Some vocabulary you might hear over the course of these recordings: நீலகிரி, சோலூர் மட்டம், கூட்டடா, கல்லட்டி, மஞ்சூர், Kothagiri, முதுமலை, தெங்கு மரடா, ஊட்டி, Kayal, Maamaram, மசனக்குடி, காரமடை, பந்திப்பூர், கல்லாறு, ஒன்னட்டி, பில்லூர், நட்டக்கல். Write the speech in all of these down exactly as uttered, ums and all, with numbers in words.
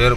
சரி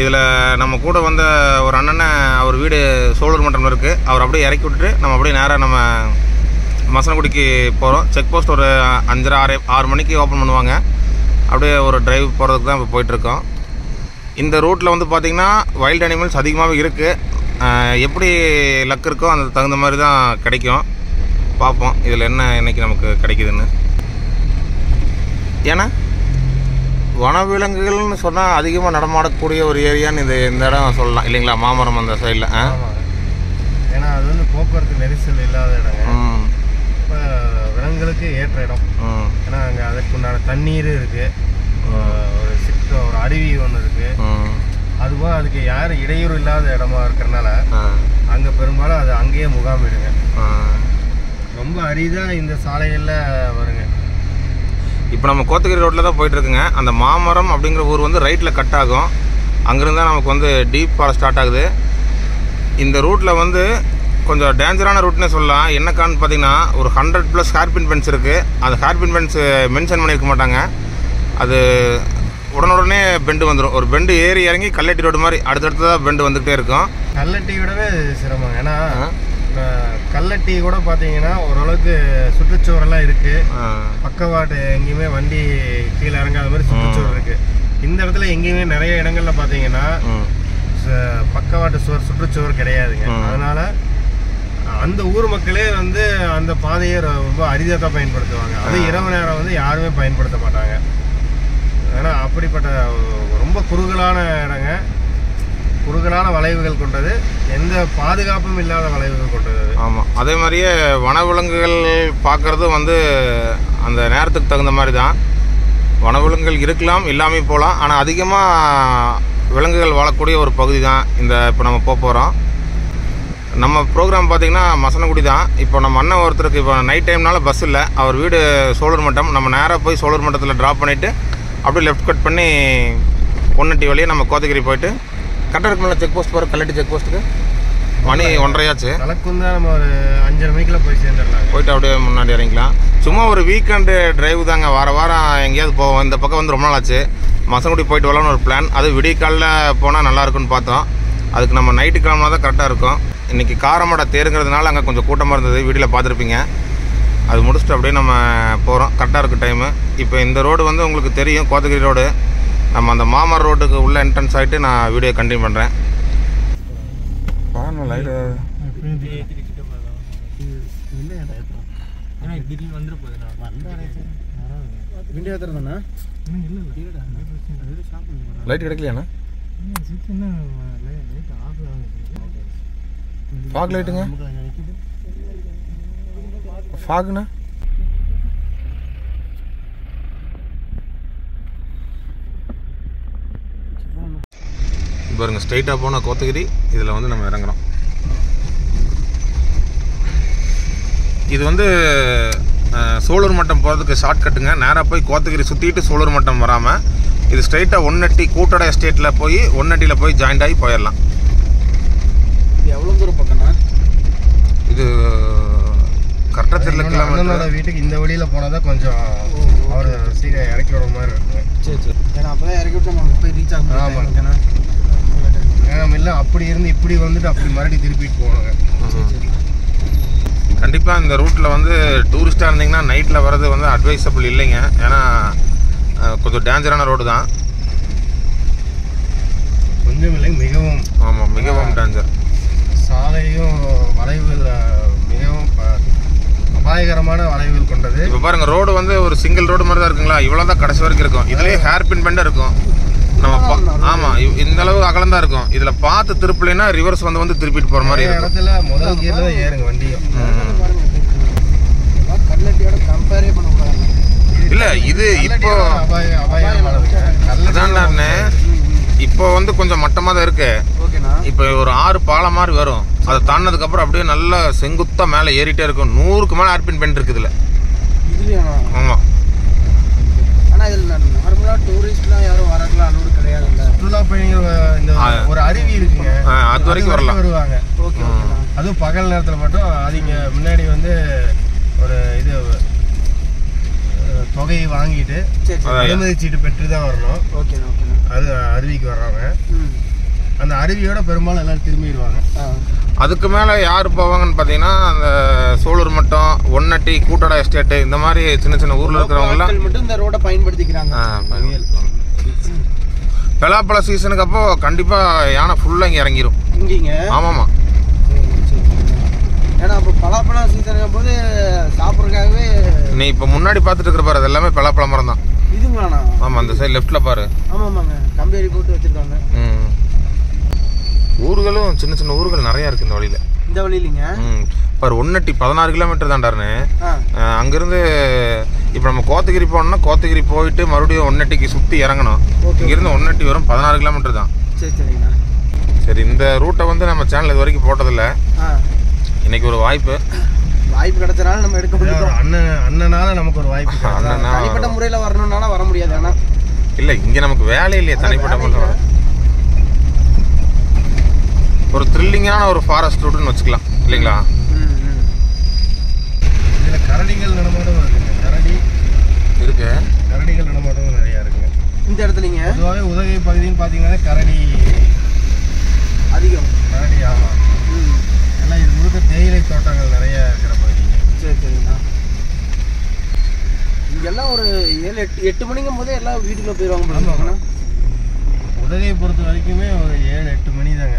இதில் நம்ம கூட வந்த ஒரு அண்ணனை அவர் வீடு சோலூர் மட்டம்ல இருக்குது அவர் அப்படியே இறக்கி விட்டுட்டு நம்ம அப்படியே நேராக நம்ம மசனக்குடிக்கு போகிறோம் செக் போஸ்ட் ஒரு அஞ்சரை ஆறு ஆறு மணிக்கு ஓப்பன் பண்ணுவாங்க அப்படியே ஒரு டிரைவ் போகிறதுக்கு தான் இப்போ போயிட்டுருக்கோம் இந்த ரூட்டில் வந்து பார்த்திங்கன்னா வைல்டு அனிமல்ஸ் அதிகமாகவே இருக்குது எப்படி லக் இருக்கோ அந்த தகுந்த மாதிரி தான் கிடைக்கும் பார்ப்போம் இதில் என்ன இன்றைக்கி நமக்கு கிடைக்குதுன்னு ஏன்னா வனவிலங்குகள்னு சொன்னால் அதிகமாக நடமாடக்கூடிய ஒரு ஏரியான்னு இது இந்த இடம் சொல்லலாம் இல்லைங்களா மாமரம் அந்த சைடில் ஏன்னா அது வந்து போக்குவரத்து நெரிசல் இல்லாத இடங்க இப்போ விலங்குகளுக்கு ஏற்ற இடம் ஏன்னா அங்கே அதற்குண்டான தண்ணீர் இருக்குது ஒரு சிற்க ஒரு அருவி ஒன்று இருக்குது அதுபோல் அதுக்கு யாரும் இடையூறு இல்லாத இடமா இருக்கிறனால அங்கே பெரும்பாலும் அது அங்கேயே முகாமிடுங்க ரொம்ப அரிதாக இந்த சாலைகளில் வருங்க இப்போ நம்ம கோத்தகிரி ரோட்டில் தான் போயிட்டுருக்குங்க அந்த மாமரம் அப்படிங்கிற ஊர் வந்து ரைட்டில் கட் ஆகும் அங்கேருந்து தான் நமக்கு வந்து டீப் ஃபாரஸ்ட் ஸ்டார்ட் ஆகுது இந்த ரூட்டில் வந்து கொஞ்சம் டேஞ்சரான ரூட்னே சொல்லலாம் என்ன காரணம் பார்த்தீங்கன்னா ஒரு ஹண்ட்ரட் ப்ளஸ் ஹேர்பின் பென்ஸ் இருக்குது அந்த ஹேர்பின் பென்ஸு மென்ஷன் பண்ணியிருக்க மாட்டாங்க அது உடனுடனே பெண்டு வந்துடும் ஒரு பெண்டு ஏறி இறங்கி கல்லட்டி ரோடு மாதிரி அடுத்தடுத்ததாக பெண்டு வந்துகிட்டே இருக்கும் கல்லட்டி விடவே சிரமம் ஏன்னா கல்லட்டி கூட பார்த்தீங்கன்னா ஓரளவுக்கு சுற்றுச்சுவரெல்லாம் இருக்குது பக்கவாட்டு எங்கேயுமே வண்டி கீழே இறங்காத மாதிரி சுற்றுச்சுவர் இருக்குது இந்த இடத்துல எங்கேயுமே நிறைய இடங்கள்ல பார்த்தீங்கன்னா பக்கவாட்டு சுவர் சுற்றுச்சுவர் கிடையாதுங்க அதனால் அந்த ஊர் மக்களே வந்து அந்த பாதையை ரொம்ப அரிதாக தான் பயன்படுத்துவாங்க அது இரவு நேரம் வந்து யாருமே பயன்படுத்த மாட்டாங்க ஏன்னா அப்படிப்பட்ட ரொம்ப குறுகலான இடங்க குறுகலான வளைவுகள் கொண்டது எந்த பாதுகாப்பும் இல்லாத வளைவுகள் கொண்டது ஆமாம் அதே மாதிரியே வனவிலங்குகள் பார்க்குறது வந்து அந்த நேரத்துக்கு தகுந்த மாதிரி தான் வனவிலங்குகள் இருக்கலாம் இல்லாமல் போகலாம் ஆனால் அதிகமாக விலங்குகள் வாழக்கூடிய ஒரு பகுதி தான் இந்த இப்போ நம்ம போக போகிறோம் நம்ம ப்ரோக்ராம் பார்த்திங்கன்னா மசனக்குடி தான் இப்போ நம்ம அண்ணன் ஒருத்தருக்கு இப்போ நைட் டைம்னால பஸ் இல்லை அவர் வீடு சோலூர் மட்டம் நம்ம நேராக போய் சோலூர் மட்டத்தில் ட்ராப் பண்ணிவிட்டு அப்படியே லெஃப்ட் கட் பண்ணி ஒன்னட்டி வழியே நம்ம கோத்தகிரி போயிட்டு கரெக்டாக இருக்குங்களா செக் போஸ்ட் போகிற கல்லட்டி செக் போஸ்ட்டுக்கு மணி ஒன்றரையாச்சு கலக்கும் தான் நம்ம ஒரு அஞ்சரை மணிக்கெலாம் போய் சேர்ந்துடலாம் போயிட்டு அப்படியே முன்னாடி இறங்கிக்கலாம் சும்மா ஒரு வீக்கெண்டு டிரைவ் தாங்க வார வாரம் எங்கேயாவது போவோம் இந்த பக்கம் வந்து ரொம்ப நாள் ஆச்சு மசனக்குடி போயிட்டு வரலான்னு ஒரு பிளான் அது விடிய காலைல போனால் நல்லாயிருக்குன்னு பார்த்தோம் அதுக்கு நம்ம நைட்டு கிளம்புனா தான் கரெக்டாக இருக்கும் இன்றைக்கி காரமடை தேருங்கிறதுனால அங்கே கொஞ்சம் கூட்டமாக இருந்தது வீடியில் பார்த்துருப்பீங்க அது முடிச்சுட்டு அப்படியே நம்ம போகிறோம் கரெக்டாக இருக்குது டைமு இப்போ இந்த ரோடு வந்து உங்களுக்கு தெரியும் கோத்தகிரி ரோடு நம்ம அந்த மாமரம் ரோட்டுக்கு உள்ள என்ட்ரன்ஸ் ஆகிட்டு நான் வீடியோ கண்டினியூ பண்ணுறேன் லைட் கிடைக்கலையாண்ணா ஃபாக் லைட்டுங்க ஃபாக்ண்ணா பாருங்க ஸ்ட்ரைட்டாக போனால் கோத்தகிரி இதில் வந்து நம்ம இறங்குறோம் இது வந்து சோலூர் மட்டம் போகிறதுக்கு ஷார்ட் கட்டுங்க நேராக போய் கோத்தகிரி சுற்றிட்டு சோலூர் மட்டம் வராமல் இது ஸ்ட்ரைட்டாக ஒன்னட்டி கூட்டடை எஸ்டேட்டில் போய் ஒன்னட்டியில் போய் ஜாயிண்ட் ஆகி போயிடலாம் எவ்வளோ தூரம் பக்கம்னா இது கரெக்டாக தெரியல கிலோமீட்டர் வீட்டுக்கு இந்த வழியில் போனால் தான் கொஞ்சம் அவர் சீக்கிரம் இறக்கி விட மாதிரி இருக்கும் சரி சரி ஏன்னா அப்போ தான் இறக்கி விட்டு நம்ம போய் ரீச் ஆகும் ஆமாம் இல்லை அப்படி இருந்து இப்படி வந்துட்டு அப்படி மறுபடியும் திருப்பிட்டு போகணுங்க கண்டிப்பாக இந்த ரூட்டில் வந்து டூரிஸ்டாக இருந்தீங்கன்னா நைட்டில் வர்றது வந்து அட்வைசபிள் இல்லைங்க ஏன்னா கொஞ்சம் டேஞ்சரான ரோடு தான் கொஞ்சம் இல்லைங்க மிகவும் ஆமாம் மிகவும் டேஞ்சர் சாலையும் வளைவில் மிகவும் அபாயகரமான வளைவுகள் கொண்டது இப்போ பாருங்கள் ரோடு வந்து ஒரு சிங்கிள் ரோடு மாதிரி தான் இருக்குங்களா இவ்வளோ தான் கடைசி வரைக்கும் இருக்கும் இதுலேயே ஹேர்பின் பெண்டாக இருக்கும் நம்ம ஆமாம் இந்த அளவு அகலந்தான் இருக்கும் இதில் பார்த்து திருப்பலைன்னா ரிவர்ஸ் வந்து வந்து திருப்பிட்டு போகிற மாதிரி இடத்துல முதல் கீழே தான் ஏறுங்க வண்டியும் கல்லட்டியோட கம்பேரே பண்ணக்கூடாது இல்லை இது இப்போ அதான்ண்ணே இப்போ வந்து கொஞ்சம் மட்டமாக தான் இருக்கு இப்போ ஒரு ஆறு பாலம் மாதிரி வரும் அதை தாண்டினதுக்கப்புறம் அப்படியே நல்லா செங்குத்தாக மேலே ஏறிட்டே இருக்கும். நூறுக்கு மேலே ஆர்பின் பெண்ட் இருக்குது இதில். இதுலையா? ஆமாம். ஆனால் இதில் நார்மலாக டூரிஸ்ட்லாம் யாரும் வரலாம் அனுமதி கிடையாது. சுற்றுலா பயணிகள் இந்த ஒரு அருவி இருக்குங்க, அது வரைக்கும் வரலாம், வருவாங்க. ஓகே, அதுவும் பகல் நேரத்தில் மட்டும். அதிக முன்னாடி வந்து ஒரு இது தொகையை வாங்கிட்டு அனுமதிச்சிட்டு பெற்று தான் வரணும். Okay okay. அது அருவிக்கு வர்றாங்க, அந்த அருவியோட பெரும்பாலும் எல்லாம் திரும்பிடுவாங்க. அதுக்கு மேலே யார் போவாங்கன்னு பார்த்தீங்கன்னா அந்த சோலூர் மட்டம், ஒன்னட்டி, கூட்டடா எஸ்டேட்டு, இந்த மாதிரி சின்ன சின்ன ஊரில் இருக்கிறவங்களாம் மட்டும் இந்த ரோடை பயன்படுத்திக்கிறாங்க. பலாப்பழ சீசனுக்கு அப்போ கண்டிப்பாக யானை ஃபுல்லாக இங்கே இறங்கிடும் இங்கேங்க. ஆமாம்மா. ஏன்னா அப்போ பலாப்பழம் சீசனுக்கு போது சாப்பிட்றதுக்காகவே நீ இப்போ முன்னாடி பார்த்துட்டு இருக்கிற பாரு, அது எல்லாமே பலாப்பழ மரம் தான். இதுங்களாண்ணா? ஆமாம், அந்த சைடு லெஃப்டில் பாரு. ஆமாம் ஆமாங்க, கம்பேரி போட்டு வச்சுருக்காங்க. ம், ஊர்களும் சின்ன சின்ன ஊர்கள் நிறையா இருக்குது இந்த வழியில். இந்த வழியிலிங்க பாரு, ஒன்னட்டி பதினாறு கிலோமீட்டர் தாண்டாருன்னு. அங்கேருந்து இப்போ நம்ம கோத்தகிரி போனோம்னா கோத்தகிரி போயிட்டு மறுபடியும் ஒன்னட்டிக்கு சுற்றி இறங்கணும். இங்கேருந்து ஒன்னட்டி வரும் பதினாறு கிலோமீட்டர் தான். சரி சரிங்கண்ணா. சரி, இந்த ரூட்டை வந்து நம்ம சேனல் இது வரைக்கும் போட்டதில்லை. இன்னைக்கு ஒரு வாய்ப்பு வாய்ப்பு கிடைச்சனால நம்ம எடுக்க முடியும். அண்ணன் அண்ணனால நமக்கு ஒரு வாய்ப்பு. அண்ணனா தனிப்பட்ட முறையில் வரணும்னால வர முடியாது. ஆனால் இல்லை, இங்கே நமக்கு வேலை இல்லையே. தனிப்பட்ட முறையில் ஒரு த்ரில்லிங்கான ஒரு ஃபாரஸ்ட் ரூட்னு வச்சுக்கலாம் இல்லைங்களா? இதில் கரடிகள் நடமாட்டம் இருக்குங்க. கரடி இருக்கு, கரடிகள் நடமாட்டம் நிறையா இருக்குங்க இந்த இடத்துல. நீங்கள் பொதுவாகவே உதகை பகுதின்னு பார்த்தீங்கன்னா கரடி அதிகம். கரடி, ஆமாம். ஆனால் இது முழுக்க தேயிலை தோட்டங்கள் நிறையா இருக்கிற பகுதி. சரி சரிங்கண்ணா. இங்கெல்லாம் ஒரு ஏழு எட்டு எட்டு மணிக்கும் போதே எல்லாம் வீட்டுக்குள்ளே போயிடுவாங்க. பண்ணுவாங்கண்ணா உதகையை பொறுத்த வரைக்குமே ஒரு ஏழு எட்டு மணி தாங்க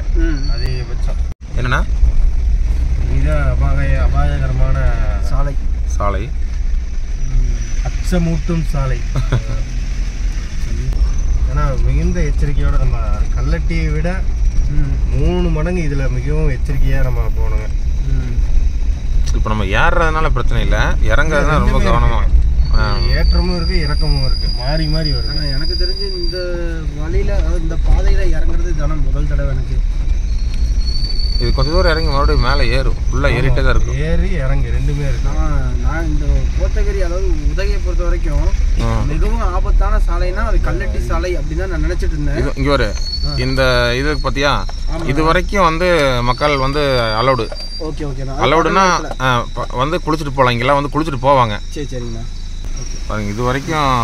அதிகபட்சம். என்னன்னா இதுதான் அபாய அபாயகரமான சாலை. சாலை அச்சமூட்டும் சாலை. ஏன்னா மிகுந்த எச்சரிக்கையோட நம்ம கல்லட்டியை விட மூணு மடங்கு இதில் மிகவும் எச்சரிக்கையாக நம்ம போகணுங்க. இப்போ நம்ம ஏறுறதுனால பிரச்சனை இல்லை, இறங்குறதுனா ரொம்ப கவனமாக. ஏற்றமும் இருக்கு, இறக்கமும் இருக்கு, மாறி மாறி வரும். ஆனால் எனக்கு தெரிஞ்சு இந்த வழியில இந்த பாதையில இறங்குறது தினம் முதல் தடவை எனக்கு. இது கொஞ்சம் தூரம் இறங்கி மறுபடியும் மேலே ஏறும், ஃபுல்லாக ஏறிட்டே தான் இருக்கும். ஏறி இறங்கி ரெண்டுமே இருக்கு. நான் இந்த கோத்தகிரி அதாவது உதகையை பொறுத்த வரைக்கும் மிகவும் ஆபத்தான சாலைனா அது கல்லட்டி சாலை அப்படின்னு தான் நான் நினைச்சிட்டு இருந்தேன். இங்கே ஒரு இந்த இது பார்த்தியா, இது வரைக்கும் வந்து மக்கள் வந்து அலௌடு. ஓகே ஓகேண்ணா. அலௌடுன்னா வந்து குளிச்சுட்டு போகலாம், இங்கெல்லாம் வந்து குளிச்சுட்டு போவாங்க. சரி சரிங்கண்ணா. பாருங்க, இது வரைக்கும்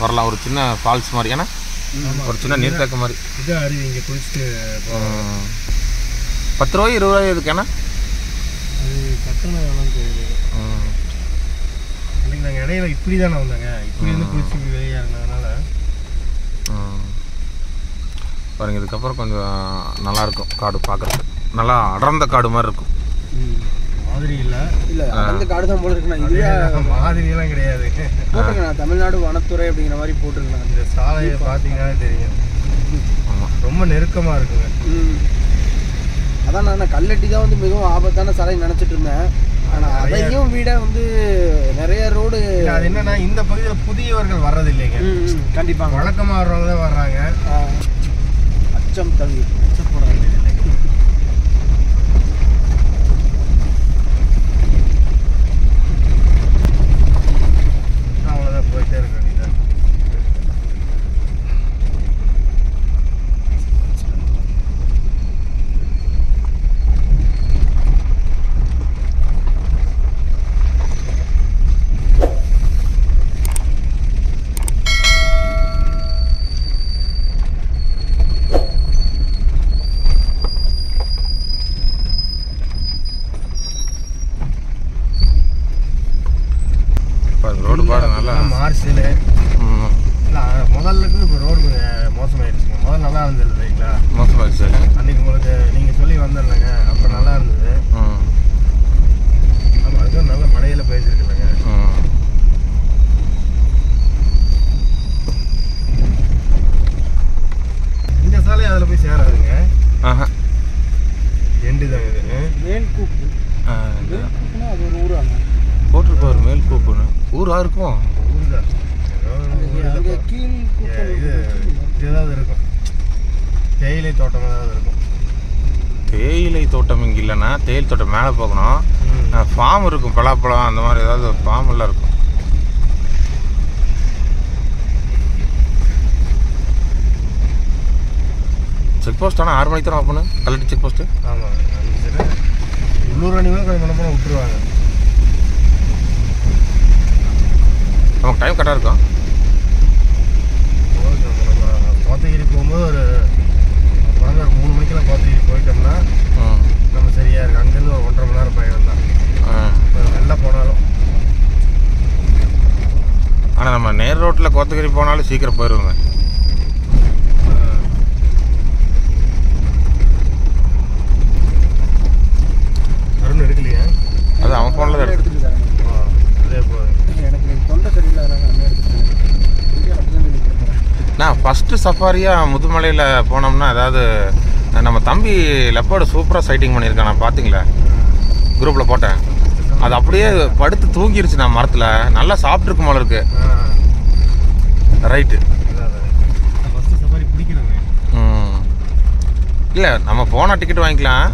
வரலாம். ஒரு சின்ன ஃபால்ஸ் மாதிரி, ஏன்னா ஒரு சின்ன நீர்த்தாக்கு மாதிரி. இது அருவி, இங்கே குளிச்சுட்டு பத்து ரூபாய் இருபது ரூபாய் இதுக்கான இடையில இப்படி தானே வந்தாங்க. இப்படி வந்து குளிச்சு வெளியே இருந்ததுனால பாருங்க, இதுக்கப்புறம் கொஞ்சம் நல்லாயிருக்கும். காடு பார்க்குறதுக்கு நல்லா அடர்ந்த காடு மாதிரி இருக்கும். மாதிரி இல்லை இல்லை அந்த காடு தான் போல இருக்குண்ணா. இது மாதிரியெல்லாம் கிடையாது போட்டுருங்கண்ணா, தமிழ்நாடு வனத்துறை அப்படிங்கிற மாதிரி போட்டிருக்கேன். இந்த சாலையை பார்த்தீங்கன்னாலே தெரியும். ஆமாம், ரொம்ப நெருக்கமாக இருக்குங்க. அதான் நான் கல்லட்டி தான் வந்து மிகவும் ஆபத்தான சாலை நினச்சிட்டு இருந்தேன். ஆனால் அதையும் வீட வந்து நிறைய ரோடு. அது என்னன்னா இந்த பகுதியில் புதியவர்கள் வர்றது இல்லைங்க. கண்டிப்பாக வழக்கமாக வர்றவங்க தான் வர்றாங்க. அச்சம் தவி அச்சப்பட வேண்டியது. தேயிலை தோட்டம் இங்கே இல்லைன்னா தேயிலை தோட்டம் மேலே போகணும். ஃபார்ம் இருக்கும், பலாப்பழம் அந்த மாதிரி ஏதாவது ஃபார்ம் எல்லாம் இருக்கும். செக் போஸ்ட் ஆனால் ஆறு மணிக்கு தான் ஓப்பனு, கலெக்டர் செக் போஸ்ட்டு. ஆமாம், உள்ளூர் அணிவா கொஞ்சம் விட்டுருவாங்க. நமக்கு டைம் கரெக்டாக இருக்கும். கோத்தகிரி போகும்போது ஒரு குழந்தை மூணு மணிக்கெல்லாம் கோத்தகிரி போயிட்டோம்னா நம்ம சரியாக இருக்குது. அங்கேருந்து ஒரு ஒன்றரை மணி நேரம் பயணம் தான். நல்லா போனாலும் ஆனால் நம்ம நேர் ரோட்டில் கோத்தகிரி போனாலும் சீக்கிரம் போயிடுவோங்க. அருண் எடுக்கலையா? அது அவன் ஃபோனில் தான் எடுத்துட்டு அதே போதும். நான் ஃபஸ்ட்டு சஃபாரியாக முதுமலையில் போனோம்னா, அதாவது நம்ம தம்பி லெப்பர்டு சூப்பராக சைட்டிங் பண்ணியிருக்கேன். நான் பார்த்தீங்களா குரூப்பில் போட்டேன். அது அப்படியே படுத்து தூங்கிடுச்சு நான் மரத்தில். நல்லா சாப்பிட்ருக்கு போல இருக்கு. ரைட்டு. ம், இல்லை நம்ம போனால் டிக்கெட் வாங்கிக்கலாம்.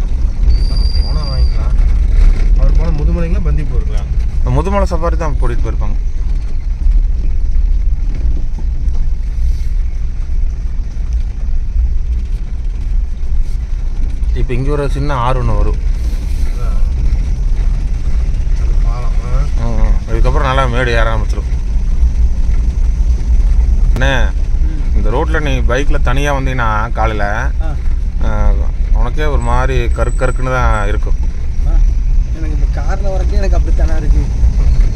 போனால் வாங்கிக்கலாம். அவர் போனால் முதுமலைங்களா பந்திப்பூர் இருக்கலாம். முதுமலை சஃபாரி தான் போட்டிட்டு போயிருப்பாங்க. இப்போ இங்கே ஒரு சின்ன ஆறு ஒன்று வரும். இதுக்கப்புறம் நல்லா மேடு ஏற ஆரம்பிச்சிடும். அண்ணே, இந்த ரோட்டில் நீ பைக்கில் தனியாக வந்தீங்கன்னா காலையில் உனக்கே ஒரு மாதிரி கரு கருக்குன்னு தான் இருக்கும். எனக்கு இந்த காரில் வரக்கே எனக்கு அப்படி தானே இருக்குது.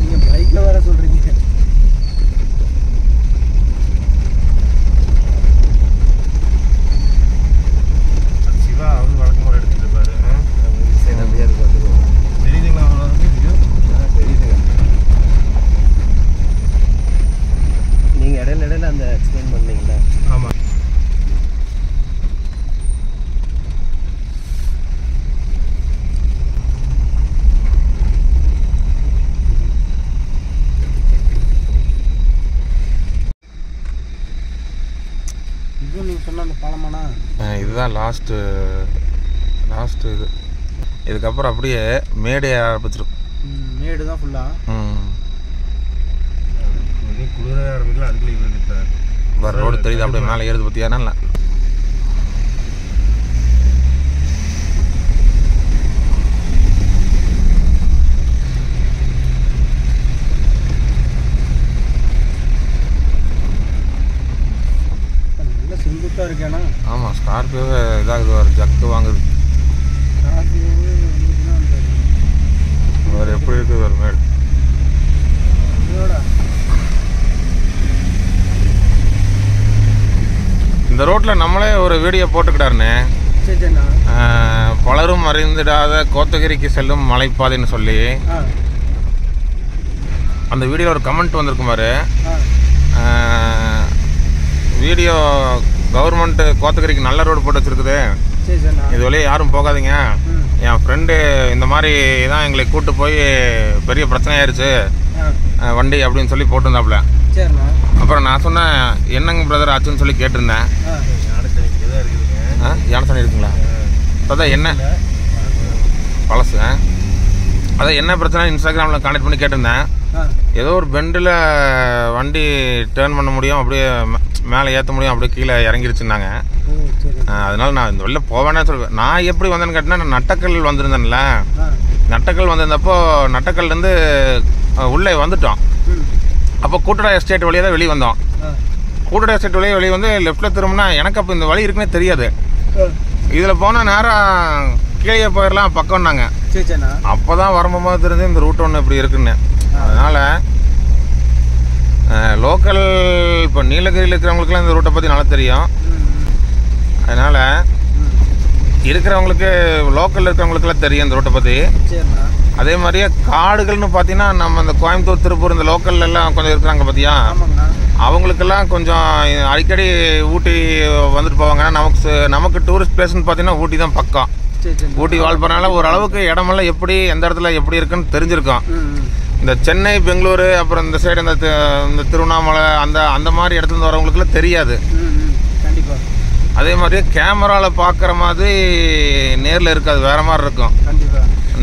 நீங்கள் பைக்கில் வர சொல்கிறீங்க. சிவா அவரு வழக்கம் முறை எடுத்துகிட்டு பாரு. அப்படியே அது பார்த்துருவோம். தெரியுதுங்களா? தெரியுதுங்க. நீங்கள் இடையில இடையில அந்த எக்ஸ்பிளைன் பண்ணீங்களா? ஆமாம். இதுதான் லாஸ்ட்டு லாஸ்ட்டு இது. இதுக்கப்புறம் அப்படியே மேடு ஆரம்பிச்சிடும். மேடு தான் ஃபுல்லாக. ம், குளிர ஆரம்பிக்கலாம். அதுக்குள்ளே வர ரோடு தெரியுது. அப்படியே மேலே ஏறுது பற்றியானா இல்லை. ஆமாம், ஸ்கார்பியோவே இதாகுது. ஒரு ஜக்கு வாங்குது. வேறு எப்படி இருக்குது ஒரு மேடு. இந்த ரோட்டில் நம்மளே ஒரு வீடியோ போட்டுக்கிட்டாருண்ணே. பலரும் அறிந்திடாத கோத்தகிரிக்கு செல்லும் மலைப்பாதைன்னு சொல்லி அந்த வீடியோவில் ஒரு கமெண்ட் வந்திருக்குமாரு. வீடியோ கவர்மெண்ட்டு கோத்தகிரிக்கு நல்ல ரோடு போட்டு வச்சுருக்குது, இது வழியே யாரும் போகாதீங்க. என் ஃப்ரெண்டு இந்த மாதிரி தான் எங்களை கூப்பிட்டு போய் பெரிய பிரச்சனையாயிருச்சு வண்டி அப்படின்னு சொல்லி போட்டிருந்தாப்புல. அப்புறம் நான் சொன்னேன் என்னங்க பிரதர் ஆச்சுன்னு சொல்லி கேட்டிருந்தேன். யானசனி இருக்குங்களா? அதான் என்ன பழசு அதான் என்ன பிரச்சனை இன்ஸ்டாகிராமில் கான்டெக்ட் பண்ணி கேட்டிருந்தேன். ஏதோ ஒரு பெண்டில் வண்டி டேர்ன் பண்ண முடியும், அப்படியே மேலே ஏற்ற முடியும், அப்படியே கீழே இறங்கிருச்சுன்னாங்க. அதனால நான் இந்த வெளில போவேன்னே சொல்லுவேன். நான் எப்படி வந்தேன்னு கேட்டேன்னா, நான் நட்டக்கல் வந்திருந்தேன்ல, நட்டக்கல் வந்திருந்தப்போ நட்டக்கல்லேருந்து உள்ளே வந்துட்டோம். அப்போ கூட்டடா எஸ்டேட் வழியாக தான் வெளியே வந்தோம். கூட்டடா எஸ்டேட் வழியாக வெளியே வந்து லெஃப்ட்டில் திரும்பினா எனக்கு அப்போ இந்த வழி இருக்குன்னே தெரியாது. இதில் போனால் நேரம் கீழே போயிடலாம் பக்கம்னாங்க. அப்போ தான் வரும்போது தெரிஞ்சு இந்த ரூட் ஒன்று இப்படி இருக்குன்னு. அதனால் லோக்கல் இப்போ நீலகிரியில் இருக்கிறவங்களுக்குலாம் இந்த ரூட்டை பற்றி நல்லா தெரியும். அதனால் இருக்கிறவங்களுக்கு லோக்கலில் இருக்கிறவங்களுக்குலாம் தெரியும் இந்த ரூட்டை பற்றி. அதே மாதிரியே காடுகள்னு பார்த்தீங்கன்னா, நம்ம இந்த கோயம்புத்தூர் திருப்பூர் இந்த லோக்கல்லாம் கொஞ்சம் இருக்கிறாங்க பார்த்தியா, அவங்களுக்கெல்லாம் கொஞ்சம் அடிக்கடி ஊட்டி வந்துட்டு போவாங்க. நமக்கு நமக்கு டூரிஸ்ட் பிளேஸ்ன்னு பார்த்தீங்கன்னா ஊட்டி தான் பக்கம். ஊட்டி வாழ்பறனால ஓரளவுக்கு இடமெல்லாம் எப்படி எந்த இடத்துல எப்படி இருக்குன்னு தெரிஞ்சிருக்கோம். இந்த சென்னை பெங்களூரு அப்புறம் இந்த சைடு இந்த திருவண்ணாமலை அந்த அந்த மாதிரி இடத்துல வரவங்களுக்குலாம் தெரியாது. அதே மாதிரி கேமரால பார்க்குற மாதிரி நேரில் இருக்காது, வேற மாதிரி இருக்கும்.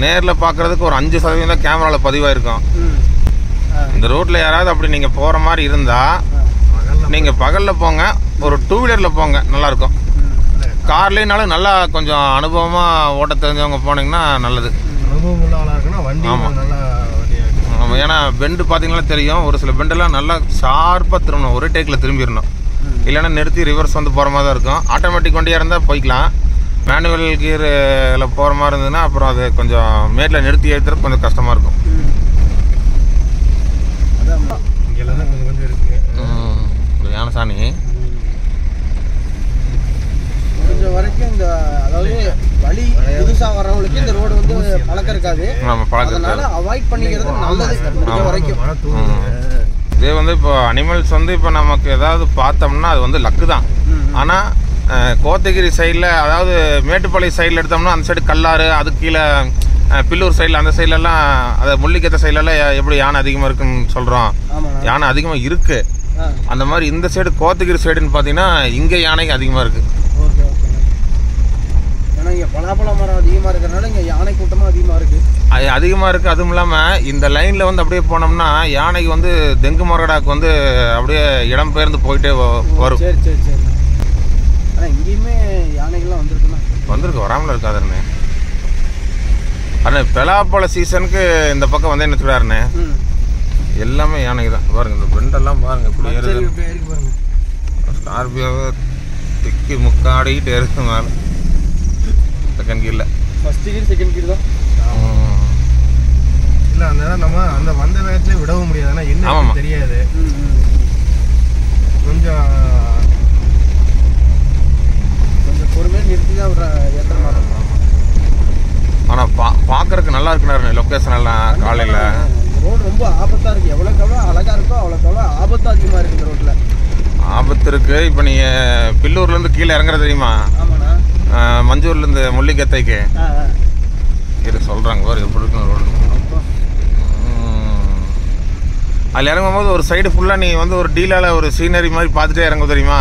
நேரில் பார்க்குறதுக்கு ஒரு அஞ்சு சதவீதம் தான் கேமரால பதிவாயிருக்கும். இந்த ரோட்ல யாராவது அப்படி நீங்கள் போகிற மாதிரி இருந்தால் நீங்கள் பகலில் போங்க, ஒரு டூ வீலரில் போங்க, நல்லாயிருக்கும். கார்லேனாலும் நல்லா கொஞ்சம் அனுபவமாக ஓட்ட தெரிஞ்சவங்க போனீங்கன்னா நல்லது. ஆமாம் ஆமாம், ஏன்னா பெண்டு பார்த்தீங்கன்னா தெரியும், ஒரு சில பெண்டெல்லாம் நல்லா ஷார்ப்பாக திரும்பணும், ஒரே டேக்கில் திரும்பிடணும். இல்லைன்னா நிறுத்தி ரிவர்ஸ் வந்து போகிற மாதிரி தான் இருக்கும். ஆட்டோமேட்டிக் வண்டியாக இருந்தால் போய்க்கலாம், மேனுவல் கீரில் போகிற மாதிரி இருந்ததுன்னா அப்புறம் அது கொஞ்சம் மேட்டில் நிறுத்தி ஏற்றுறது கொஞ்சம் கஷ்டமாக இருக்கும். யானசாமி வரைக்கும் இந்த அதாவது வழி புதுசாக வரவங்களுக்கு இந்த ரோடு வந்து பழக்கம் இருக்காது, அதனால அவாய்ட் பண்ணிக்கிறது நல்லது வரைக்கும். இதே வந்து இப்போ அனிமல்ஸ் வந்து இப்போ நமக்கு ஏதாவது பார்த்தோம்னா அது வந்து லக்கு தான். ஆனால் கோத்தகிரி சைடில் அதாவது மேட்டுப்பாளையம் சைடில் எடுத்தோம்னா அந்த சைடு கல்லாறு, அதுக்கு கீழே பில்லூர் சைடில் அந்த சைட்லலாம் அதை முள்ளிக்கேற்ற சைட்லலாம் எப்படி யானை அதிகமாக இருக்குன்னு சொல்கிறோம், யானை அதிகமாக இருக்குது. அந்த மாதிரி இந்த சைடு கோத்தகிரி சைடுன்னு பார்த்தீங்கன்னா இங்கே யானைக்கு அதிகமாக இருக்குது. ஓகே ஓகே, ஏன்னா இங்கே பலாப்பழ மரம் அதிகமாக இருக்கிறதுனால இங்கே யானை கூட்டமாக அதிகமாக இருக்குது, அது அதிகமாக இருக்குது. அதுவும் இல்லாமல் இந்த லைனில் வந்து அப்படியே போனோம்னா யானைக்கு வந்து தெங்கு மரடாக்கு வந்து அப்படியே இடம் பெயர்ந்து போயிட்டே வரும். சரி சரி சரி, ஆனால் இங்கேயுமே யானைகள்லாம் வந்துருக்குண்ணா, வந்திருக்கு, வராமல் இருக்காதுண்ணே. அண்ணே பலாப்பழ சீசனுக்கு இந்த பக்கம் வந்து என்ன சொல்கிறாருண்ணே, எல்லாமே யானைக்கு தான். பாருங்கள் இந்த ஃப்ரெண்டெல்லாம் பாருங்கள், இப்படி ஏறுது பாருங்கள், ஸ்கார்பியோவை திக்கி முக்காடிக்கிட்டு ஏறுது மேலே. செகண்ட் கீரில் ஃபஸ்ட் கீர் செகண்ட் கீர் தான் இல்லை, அதனால நம்ம அந்த வந்த வேகத்துலேயே விடவும் முடியாது. ஆனால் என்ன தெரியாது, கொஞ்சம் கொஞ்சம் பொறுமையாக நிறுத்தி தான் ஒரு ஏற்ற மாதிரி. ஆனால் பா பார்க்குறதுக்கு நல்லா இருக்குனாரு லொக்கேஷன் எல்லாம். காலையில் ரோடு ரொம்ப ஆபத்தாக இருக்குது, எவ்வளோக்கு எவ்வளோ அழகாக இருக்கோ அவ்வளோக்கு எவ்வளோ ஆபத்து அதிகமாக இருக்குது இந்த ரோட்டில். ஆபத்து இருக்குது. இப்போ நீங்கள் பில்லூர்லேருந்து கீழே இறங்குற தெரியுமா? ஆமாண்ணா, மஞ்சூர்லேருந்து முள்ளிக்கத்தைக்கு இது சொல்கிறாங்க பாரு எப்படி இருக்குன்னு ரோடு. அதில் இறங்கும் போது ஒரு சைடு ஃபுல்லாக நீ வந்து ஒரு டீலால் ஒரு சீனரி மாதிரி பார்த்துட்டே இறங்க தெரியுமா?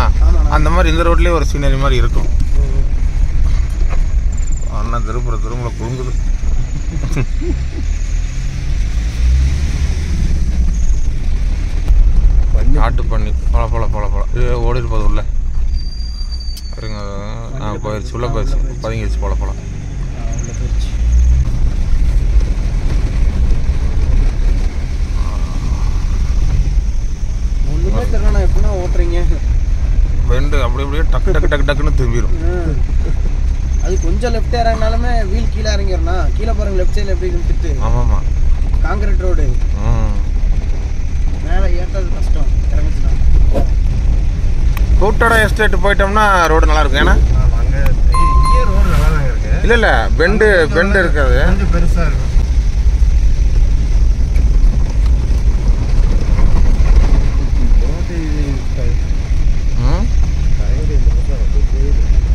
அந்த மாதிரி இந்த ரோட்லேயே ஒரு சீனரி மாதிரி இருக்கும். அண்ணா திருப்புற திரும்ப குழுங்குது. ஆட்டு பண்ணி பல பல பல பல ஓடிட்டு போகுது உள்ள. ஆ போயிடுச்சு, உள்ள போயிடுச்சு, பதுங்கிடுச்சு பல பழம். எப்படின்னா ஓட்டுறீங்க ரெண்டு அப்படி அப்படியே டக்கு டக்கு டக்கு டக்குன்னு திரும்பிடும். அது கொஞ்சம் லெஃப்ட் இறங்கினாலுமே வீல் கீழே இறங்கிடும்னா கீழே பாருங்க லெஃப்ட் சைடில் எப்படி நிறுத்திட்டு. ஆமாம் ஆமாம், காங்கிரீட் ரோடு மேலே ஏற்றது கஷ்டம். இறங்கிச்சுனா கூட்டோட எஸ்டேட் போயிட்டோம்னா ரோடு நல்லா இருக்கும். ஏன்னா அங்கே இங்கே ரோடு நல்லா தான் இருக்கு. இல்லை இல்லை, பெண்டு பெண்டு இருக்காது, கொஞ்சம் பெருசாக இருக்கும்.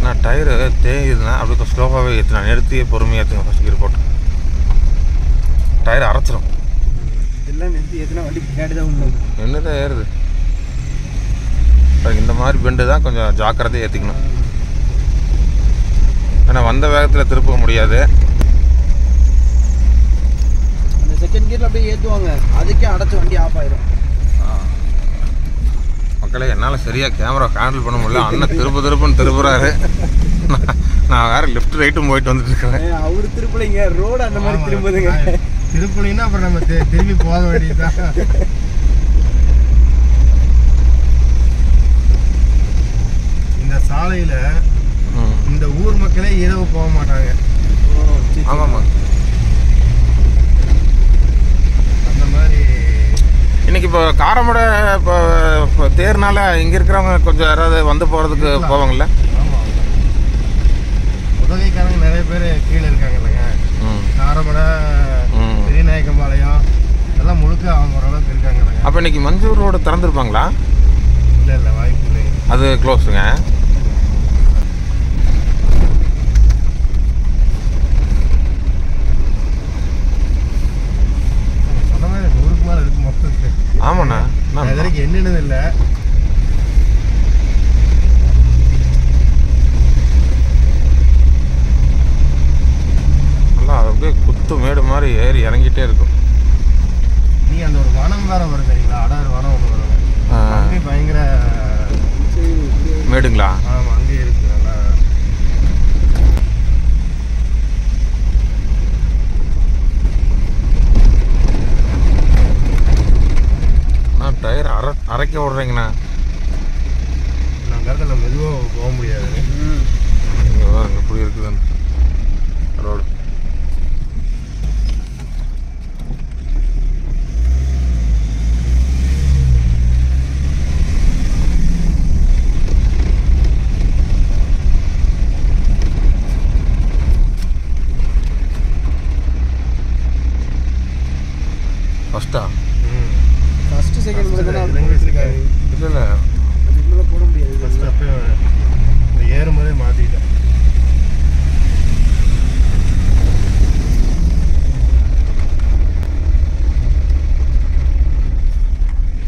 நான் டயரு தேங்குதுன்னா அப்படி ஸ்லோவாகவே ஏற்றுனா நிறுத்தியே பொறுமையாக ஏற்றுங்க. ஃபஸ்ட் கீர் போட்டு டயர் அரைச்சிடும். என்னதான் ஏறுது இந்த மாதிரி பெண்டு தான் கொஞ்சம் ஜாக்கிரதையாக ஏற்றிக்கணும். ஏன்னா வந்த வேகத்தில் திருப்ப முடியாது. அந்த செகண்ட் கீரில் அப்படியே ஏற்றுவாங்க, அதுக்கே அடைச்சி வண்டி ஆஃப் ஆயிடும். மக்களே, என்னால் சரியாக கேமரா ஹேண்டில் பண்ண முடியல. அண்ணன் திருப்ப திருப்பன்னு திருப்புறாரு, நான் வேறு லெஃப்ட் ரைட்டும் போயிட்டு வந்துட்டு இருக்கிறேன். அவரு திருப்பலைங்க ரோடு அந்த மாதிரி திரும்புதுங்க. திருப்பலின்னா அப்புறம் நம்ம திரும்பி போக வேண்டியதுதான். இந்த சாலையில இந்த ஊர் மக்களே இரவு போக மாட்டாங்க. ஆமாமா, அந்த மாதிரி இன்னைக்கு இப்போ காரமடை இப்போ தேர்னால இங்க இருக்கிறவங்க கொஞ்சம் யாராவது வந்து போறதுக்கு போவாங்கல்ல. உதவிக்காரங்க நிறைய பேர் கீழே இருக்காங்க இல்லைங்க. காரமடை, பெரியநாயக்கம்பாளையம் இதெல்லாம் முழுக்க அவங்க ஓரளவுக்கு இருக்காங்க. அப்போ இன்னைக்கு மஞ்சூர் ரோடு திறந்துருப்பாங்களா? இல்லை இல்லை, வாய்ப்பு இல்லை, அது க்ளோஸுங்க. சொன்ன மாதிரி நூறுக்கு மேலே இருக்கு மொத்தத்துக்கு. ஆமாண்ணா, நான் இது வரைக்கும் என்னது இல்லை. மாதிரி ஏறி இறங்கிட்டே இருக்கும். நீ அந்த ஒரு வனம் வேற வரும் தெரியுங்களா, அடாறு வனம் ஒன்று வரும். அங்கே பயங்கர மேடுங்களா? ஆமாம், அங்கேயே இருக்கு. நல்லா நான் டயர் அரை அரைக்க விட்றீங்கண்ணா. நாங்கள் நம்ம எதுவும் போக முடியாது. இங்கே பாருங்க இப்படி இருக்குதுன்னு ரோடு. ஃபஸ்ட்டா ஃபஸ்ட்டு செகண்ட் இல்லை இல்லை அதுக்குள்ளே போட முடியாது. ஃபஸ்ட்டு அப்போ இந்த ஏறும்போதே மாற்றிக்கிட்டேன்.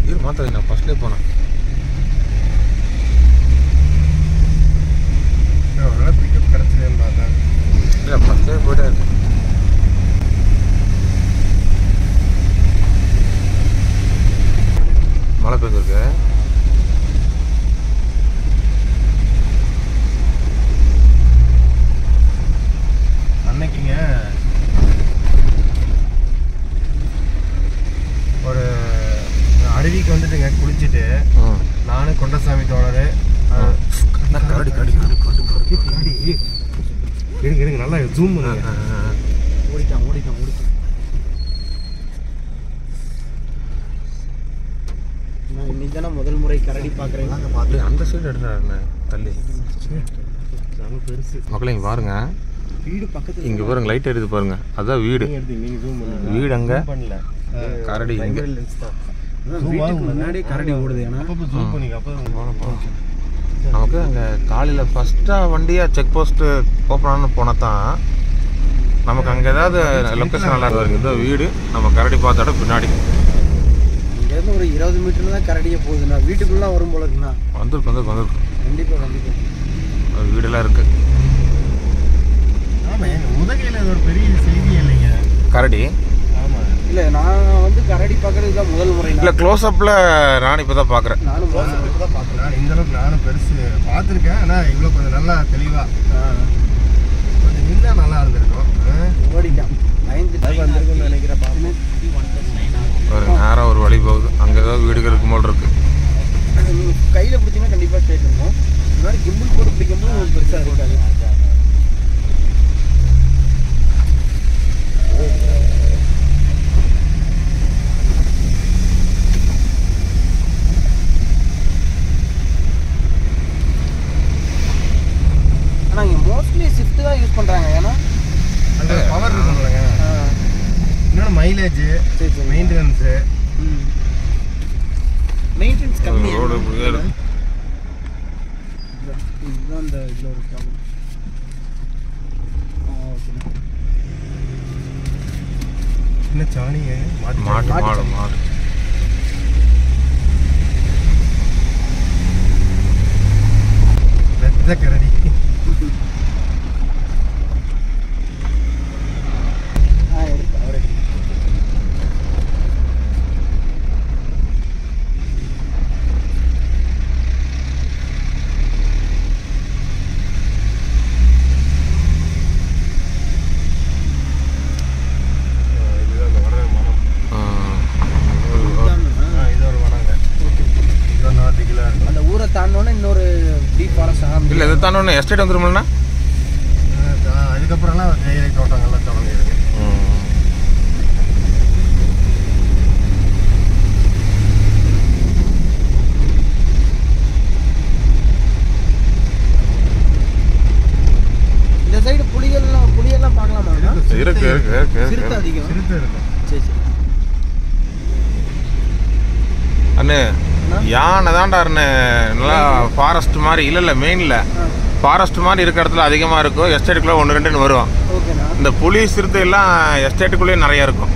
ஏறு மாற்றாது, நான் ஃபஸ்ட்லேயே போனேன். ஒரு பிக்கப் கிடச்சிலேன்னு பார்த்தேன். இல்லை ஃபஸ்ட்லேயே போயிட்டே இருக்கேன். மழை பெய்ஞ்சிருக்கு. அன்னைக்குங்க ஒரு அருவிக்கு வந்துட்டுங்க குளிச்சுட்டு, நானும் கொண்டசாமி தோழர் எடுங்க எடுங்க நல்லா ஜூம் பண்ணுங்க. ஓடிட்டான் ஓடிட்டான் ஓடிட்டான் இன்னைக்குதானே முதல் முறை கரடி பார்க்குறேன். நாங்கள் பார்த்து அந்த சைடு எடுத்துறாருண்ணே தள்ளி பெருசு. மக்கள் இங்கே பாருங்க, வீடு பக்கத்தில் இங்கே பாருங்க, லைட் எடுத்து பாருங்க, அதுதான் வீடு. வீடு அங்கே பண்ணல, கரடி இங்கே முன்னாடி கரடி ஓடுது. ஏன்னா நமக்கு அங்கே காலையில் ஃபஸ்ட்டாக வண்டியாக செக் போஸ்ட்டு ஓப்பனானு போனால் தான் நமக்கு அங்கே ஏதாவது லொக்கேஷன் நல்லா இருக்குது. இதுதான் வீடு, நம்ம கரடி பார்த்தோட பின்னாடி இங்கேருந்து ஒரு இருபது மீட்டர் தான் கரடியை போகுதுண்ணா. வீட்டுக்குள்ளெலாம் வரும் போல இருக்குண்ணா. வந்துருக்கு வந்துருக்கு வந்துருக்கு கண்டிப்பாக கண்டிப்பாக வீடெல்லாம் இருக்குது. ஆமாம், எங்கள் உதகையில் அது ஒரு பெரிய செய்தி இல்லைங்க கரடி. ஆமாம், இல்லை நான் வந்து கரடி பார்க்குறதுக்கு தான் முதல் முறை. இல்லை க்ளோஸ்அப்பில் நான் இப்போ தான் பார்க்குறேன். நானும் க்ளோஸ்அப் இப்போ தான் பார்க்குறேன். இந்தளவுக்கு நானும் பெருசு பார்த்துருக்கேன். ஆனால் இவ்வளோ கொஞ்சம் நல்லா தெளிவாக கொஞ்சம் நின்னால் நல்லா இருந்திருக்கும். ஓடிட்டான் ஐந்து நினைக்கிறேன் பாருங்க. ஒரு நேரம் ஒரு வழி போகுது, அங்கே ஏதாவது வீடுகள் இருக்கும் போல் இருக்குது. கையில் பிடிச்சிங்கன்னா கண்டிப்பாக கேட்டுருக்கோம். முன்னாடி கிம்பிள் போட்டு பிடிக்கும்போது பெருசாக இருக்காது. ஆனால் இங்கே மோஸ்ட்லி ஷிஃப்ட்டு தான் யூஸ் பண்ணுறாங்க. ஏன்னா அந்த பவர் இருக்குங்களேங்க, இன்னொன்று மைலேஜ், மெயின்டெனன்ஸ் மெயின்டெனன்ஸ் கம்மி. ரோடு புரியல இதுதான் அந்த இதில் ஒரு ப்ராப்ளம். ஓகேண்ணா, என்ன சாணியே மாடு மாடு மாடு வெத்த கரடி. இல்லை இதை தானே எஸ்டேட் வந்துடும்லண்ணா. அதுக்கப்புறம்லாம் தேயிலை தோட்டங்கள்லாம் தொடங்கி இருக்கு. இந்த சைடு புலிகள்லாம் புலிகள்லாம் பார்க்கலாமா? இருக்கு இருக்கு இருக்கு சிறுத்தை அதிகம். சிறுத்தை இருக்கு. சரி சரி அண்ணே, யானை தாண்டா இருண்ணே. நல்லா ஃபாரஸ்ட் மாதிரி இல்லை இல்லை மெயினில் ஃபாரஸ்ட் மாதிரி இருக்கிற இடத்துல அதிகமாக இருக்கும். எஸ்டேட்டுக்குள்ளே ஒன்று ரெண்டுன்னு வருவான். இந்த புலி சிறுத்தை எல்லாம் எஸ்டேட்டுக்குள்ளேயே நிறையா இருக்கும்.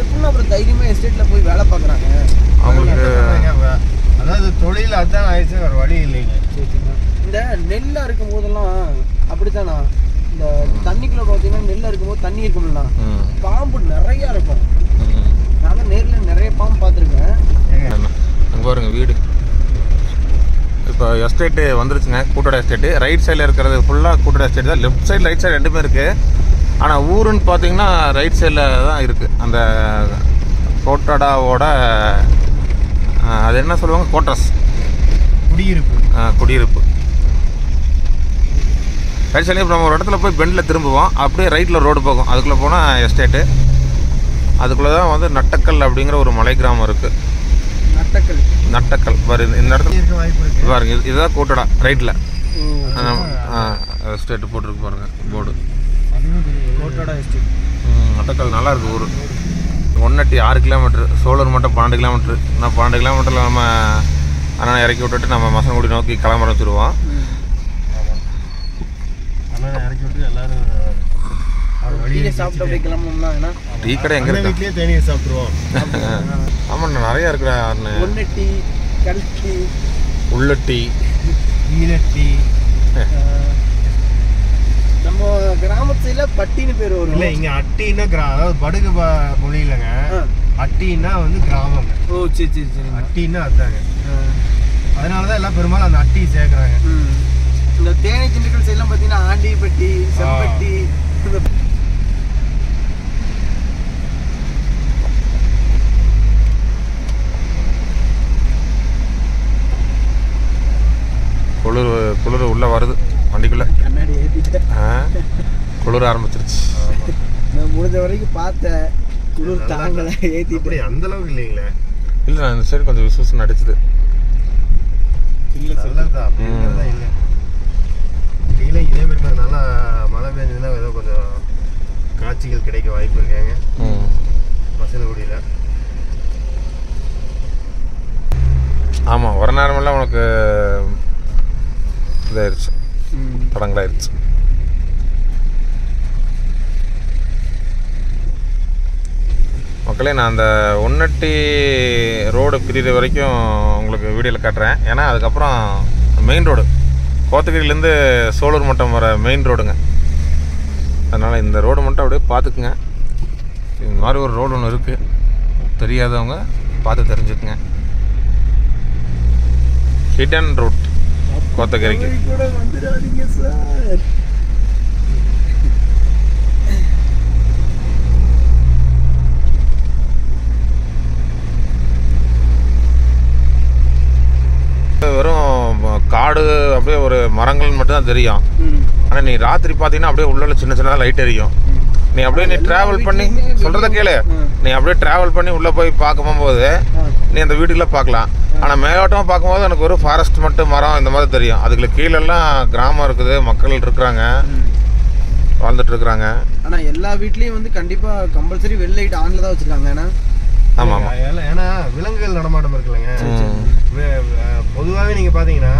எப்படின்னா அப்புறம் தைரியமாக எஸ்டேட்டில் போய் வேலை பார்க்குறாங்க அவங்களுக்கு. அதாவது தொழில் அதுதான் ஆயிடுச்சு, வேறு வழி இல்லைங்க. இந்த நெல்லாக இருக்கும் போதெல்லாம் அப்படிதானா இந்த தண்ணிக்குள்ள பாத்தீங்கன்னா நெல்ல இருக்கும்போது தண்ணி இருக்கும்ல பாம்பு நிறைய இருக்கும். நான் நேர்ல நிறைய பாம்பு பாத்துர்க்கேன். அங்க பாருங்க வீடு. இப்போ எஸ்டேட் வந்துருச்சுங்க கூட்டடை எஸ்டேட். ரைட் சைடுல இருக்குறது ஃபுல்லா கூட்டடை எஸ்டேட் தான். லெஃப்ட் சைடு ரைட் சைடு ரெண்டுமே இருக்கு. ஆனா ஊருன்னு பாத்தீங்கன்னா ரைட் சைடுல தான் இருக்கு. அந்த கோட்டடாவோட அது என்ன சொல்லுவாங்க கோட்டர்ஸ் குடியிருப்பு குடியிருப்பு கடைசியில் இப்போ நம்ம ஒரு இடத்துல போய் பெண்டில் திரும்புவோம். அப்படியே ரைட்டில் ரோடு போகும். அதுக்குள்ளே போனால் எஸ்டேட்டு. அதுக்குள்ளே தான் வந்து நட்டக்கல் அப்படிங்கிற ஒரு மலை கிராமம் இருக்குது. நட்டக்கல் நட்டக்கல் பாருங்க இந்த இடத்துல பாருங்க இதுதான் கோட்டடா ரைட்டில் எஸ்டேட்டு போட்டிருக்கு பாருங்க போர்டு கோட்டடா எஸ்டேட் நட்டக்கல் நல்லா இருக்குது ஊர். ஒன்னட்டி ஆறு கிலோமீட்ரு சோலூர் மட்டும் பன்னெண்டு கிலோமீட்ரு நான் பன்னெண்டு கிலோமீட்டரில் நம்ம அண்ணனை இறக்கி விட்டுட்டு நம்ம மசனகுடி நோக்கி கிளம்ப ஆரம்பிச்சிடுவோம். இறக்கி விட்டு எல்லாரும் சாப்பிட்டு கிளம்பணும்னா ஏன்னா டீ கடை எங்கே இருக்கு வீட்லேயே தேனியை சாப்பிடுவோம். ஆமாண்ணா நிறையா இருக்குடா ஒன்னட்டி கல்ட்டி உள்ளட்டி ஈரட்டி நம்ம கிராமத்துல பட்டின்னு பேர் வரும் இல்ல. இங்க அட்டின்னா அதாவது படுகு மொழியிலங்க அட்டின்னா வந்து கிராமங்க. ஓ சரி சரி சரி அட்டின்னா அதுதாங்க. அதனாலதான் எல்லாம் பெரும்பாலும் அந்த அட்டி சேர்க்குறாங்க. இந்த தேனி திண்டுக்கல் சைட்லாம் பார்த்தீங்கன்னா ஆண்டிப்பட்டி செம்பட்டி குளிர் குளிர் உள்ள வருது வண்டிக்குள்ள குளிர ஆரம்பிச்சிருச்சு. நான் முடிஞ்ச வரைக்கும் பார்த்தேன் குளிர் தாங்கலை ஏற்றி இப்படி அந்த அளவுக்கு இல்லைங்களே. இல்லை நான் இந்த சைடு கொஞ்சம் விசுவாசம் நடிச்சுது இல்லை சொல்லதா அப்படிங்கிறதா இல்லை டீலே இதே மாதிரி நல்லா மழை பெஞ்சதுன்னா ஏதோ கொஞ்சம் காட்சிகள் கிடைக்க வாய்ப்பு இருக்காங்க மசனகுடியில். ஆமாம் வர நேரமெல்லாம் உனக்கு இதாகிடுச்சு படங்களாயிருச்சு. மக்களே நான் அந்த ஒன்னட்டி ரோடு பிரிகிற வரைக்கும் உங்களுக்கு வீடியோவில் காட்டுறேன். ஏன்னா அதுக்கப்புறம் மெயின் ரோடு கோத்தகிரிலேருந்து சோலூர் மட்டம் வர மெயின் ரோடுங்க. அதனால் இந்த ரோடு மட்டும் அப்படியே பார்த்துக்குங்க. இந்த மாதிரி ஒரு ரோடு ஒன்று இருக்குது தெரியாதவங்க பார்த்து தெரிஞ்சுக்குங்க. ஹிடன் ரூட் கோத்தகிரிக்கு. வெறும் காடு அப்படியே ஒரு மரங்கள் மட்டும்தான் தெரியும். ஆனால் நீ ராத்திரி பார்த்தீங்கன்னா அப்படியே உள்ள சின்ன சின்னதாக லைட் எரியும். நீ அப்படியே நீ ட்ராவல் பண்ணி சொல்கிறத கேளு நீ அப்படியே ட்ராவல் பண்ணி உள்ளே போய் பார்க்கும்போது நீ அந்த வீட்டுக்குள்ளே பார்க்கலாம். ஆனால் மேலோட்டமாக பார்க்கும்போது எனக்கு ஒரு ஃபாரஸ்ட் மட்டும் மரம் இந்த மாதிரி தெரியும். அதுக்குள்ள கீழெல்லாம் கிராமம் இருக்குது மக்கள் இருக்கிறாங்க வாழ்ந்துட்டு இருக்கிறாங்க. ஆனால் எல்லா வீட்லேயும் வந்து கண்டிப்பாக கம்பல்சரி வெல் லைட் ஆனில் தான் வச்சுருக்காங்க. ஏன்னா ஆமாம் ஆமாம் ஏன்னா விலங்குகள் நடமாட்டம் இருக்குல்லங்க. பொதுவாகவே நீங்கள் பார்த்தீங்கன்னா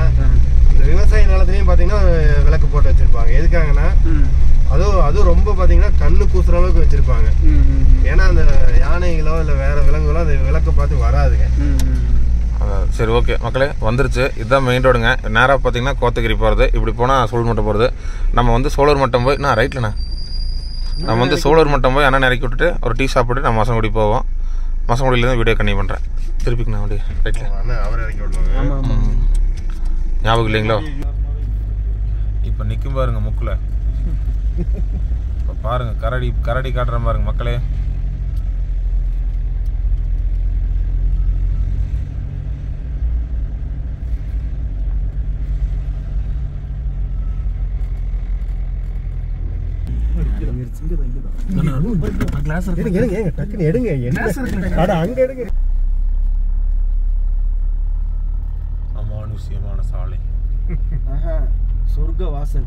இந்த விவசாய நிலத்துலேயும் பார்த்தீங்கன்னா விளக்கு போட்டு வச்சுருப்பாங்க. எதுக்காங்கன்னா அதுவும் அதுவும் ரொம்ப பார்த்தீங்கன்னா கண்ணு கூசுற அளவுக்கு வச்சுருப்பாங்க. ஏன்னா அந்த யானைகளோ இல்லை வேறு விலங்குகளோ அந்த விளக்கை பார்த்து வராதுங்க. சரி ஓகே மக்களே வந்துருச்சு. இதுதான் மெயின் ரோடுங்க. நேராக பார்த்தீங்கன்னா கோத்தகிரி போகிறது இப்படி போனால் சோழர் மட்டம் போகிறது. நம்ம வந்து சோழர் மட்டம் போய் நான் ரைட்லண்ணா நம்ம வந்து சோழர் மட்டம் போய் அண்ணன் இறக்கி விட்டுட்டு ஒரு டீ சாப்பிட்டு நம்ம மசனகுடி போவோம். மசனகுடியில் தான் வீடியோ கண்டினியூ பண்ணுறேன். திருப்பிக்கண்ணா அப்படியே ரைட்டில் அவர் இறக்கி விடுவாங்க ஞாபகம் இல்லைங்களோ. இப்போ நிற்கும் பாருங்க முக்கில் இப்போ பாருங்க கரடி கரடி காட்டுற பாருங்க மக்களே. அமானுஷ்யமான சாலை சொர்க்க வாசல்.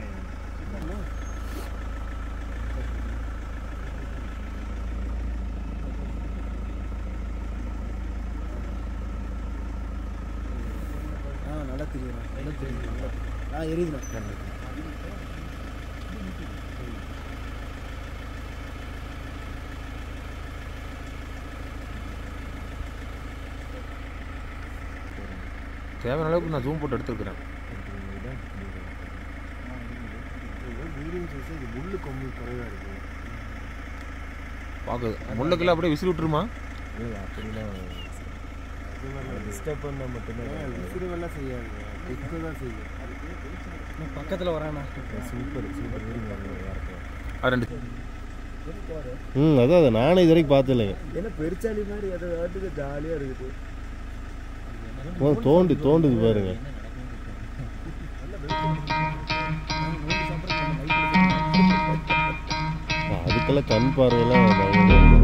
I have a zoom put at the ground. Mulla Club is you Truma? Step on number two. Pacatla super super. Hm, other than Anna is Rick Pathale. In a person, you are to the Dahlia. Well, don't it, don't it, I